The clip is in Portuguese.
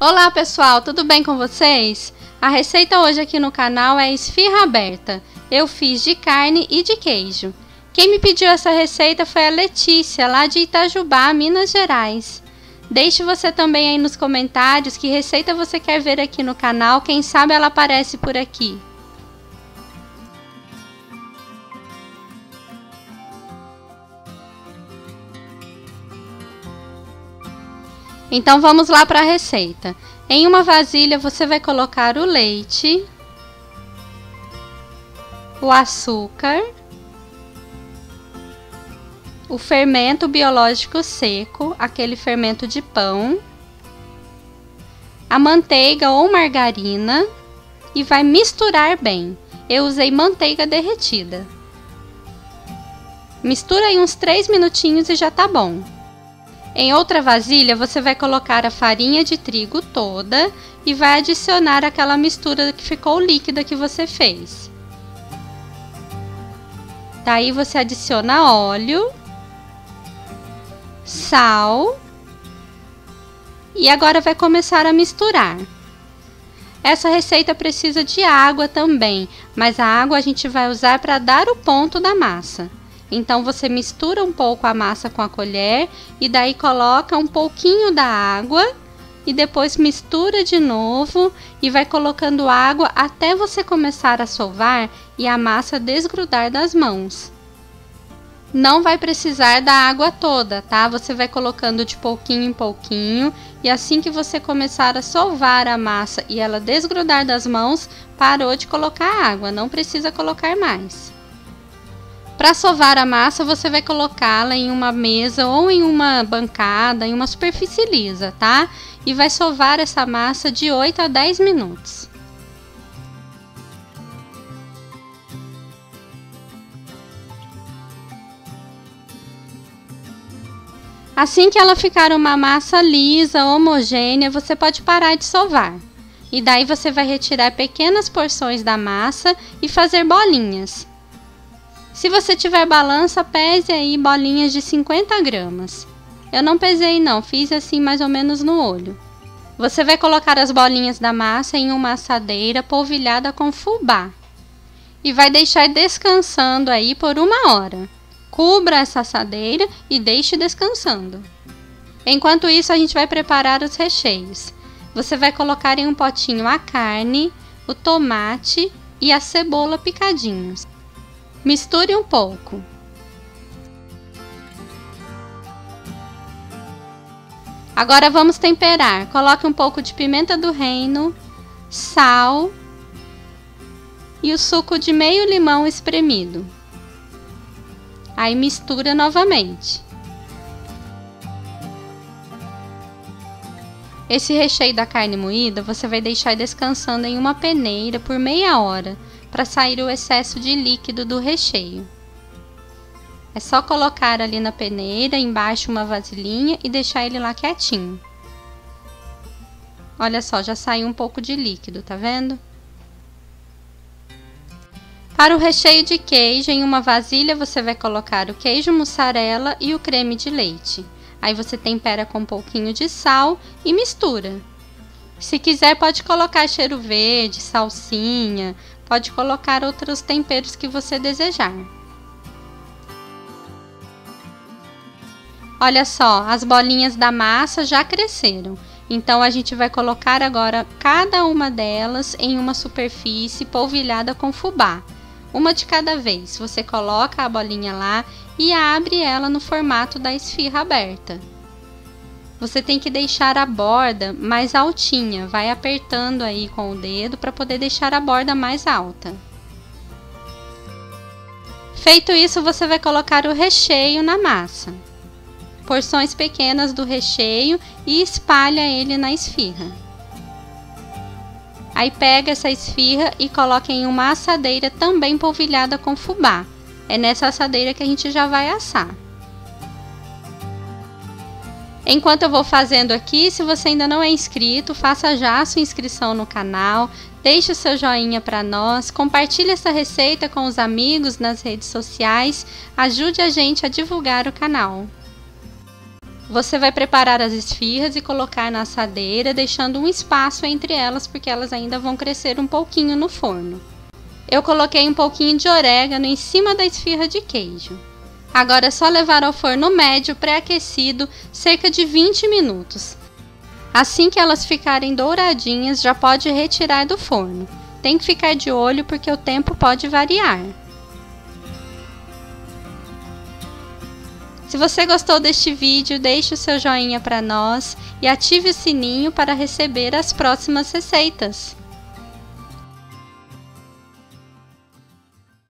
Olá pessoal, tudo bem com vocês? A receita hoje aqui no canal é esfirra aberta. Eu fiz de carne e de queijo. Quem me pediu essa receita foi a Letícia, lá de Itajubá, Minas Gerais. Deixe você também aí nos comentários que receita você quer ver aqui no canal, quem sabe ela aparece por aqui. Então vamos lá para a receita. Em uma vasilha você vai colocar o leite, o açúcar, o fermento biológico seco, aquele fermento de pão, a manteiga ou margarina e vai misturar bem. Eu usei manteiga derretida. Mistura aí uns 3 minutinhos e já tá bom. Em outra vasilha, você vai colocar a farinha de trigo toda e vai adicionar aquela mistura que ficou líquida que você fez. Daí você adiciona óleo, sal e agora vai começar a misturar. Essa receita precisa de água também, mas a água a gente vai usar para dar o ponto da massa. Então, você mistura um pouco a massa com a colher e daí coloca um pouquinho da água e depois mistura de novo e vai colocando água até você começar a sovar e a massa desgrudar das mãos. Não vai precisar da água toda, tá? Você vai colocando de pouquinho em pouquinho e assim que você começar a sovar a massa e ela desgrudar das mãos, parou de colocar água, não precisa colocar mais. Para sovar a massa, você vai colocá-la em uma mesa ou em uma bancada, em uma superfície lisa, tá? E vai sovar essa massa de 8 a 10 minutos. Assim que ela ficar uma massa lisa, homogênea, você pode parar de sovar. E daí você vai retirar pequenas porções da massa e fazer bolinhas. Se você tiver balança, pese aí bolinhas de 50 gramas. Eu não pesei não, fiz assim mais ou menos no olho. Você vai colocar as bolinhas da massa em uma assadeira polvilhada com fubá. E vai deixar descansando aí por 1 hora. Cubra essa assadeira e deixe descansando. Enquanto isso, a gente vai preparar os recheios. Você vai colocar em um potinho a carne, o tomate e a cebola picadinhos. Misture um pouco. Agora vamos temperar. Coloque um pouco de pimenta do reino, sal e o suco de meio limão espremido. Aí mistura novamente. Esse recheio da carne moída você vai deixar descansando em uma peneira por meia hora, para sair o excesso de líquido do recheio. É só colocar ali na peneira, embaixo uma vasilhinha e deixar ele lá quietinho. Olha só, já saiu um pouco de líquido, tá vendo? Para o recheio de queijo, em uma vasilha você vai colocar o queijo mussarela e o creme de leite. Aí você tempera com um pouquinho de sal e mistura. Se quiser pode colocar cheiro verde, salsinha, pode colocar outros temperos que você desejar. Olha só, as bolinhas da massa já cresceram. Então, a gente vai colocar agora cada uma delas em uma superfície polvilhada com fubá. Uma de cada vez. Você coloca a bolinha lá e abre ela no formato da esfirra aberta. Você tem que deixar a borda mais altinha, vai apertando aí com o dedo para poder deixar a borda mais alta. Feito isso, você vai colocar o recheio na massa. Porções pequenas do recheio e espalha ele na esfirra. Aí pega essa esfirra e coloca em uma assadeira também polvilhada com fubá. É nessa assadeira que a gente já vai assar. Enquanto eu vou fazendo aqui, se você ainda não é inscrito, faça já a sua inscrição no canal, deixe o seu joinha para nós, compartilhe essa receita com os amigos nas redes sociais, ajude a gente a divulgar o canal. Você vai preparar as esfirras e colocar na assadeira, deixando um espaço entre elas, porque elas ainda vão crescer um pouquinho no forno. Eu coloquei um pouquinho de orégano em cima da esfirra de queijo. Agora é só levar ao forno médio pré-aquecido, cerca de 20 minutos. Assim que elas ficarem douradinhas, já pode retirar do forno. Tem que ficar de olho porque o tempo pode variar. Se você gostou deste vídeo, deixe o seu joinha para nós e ative o sininho para receber as próximas receitas.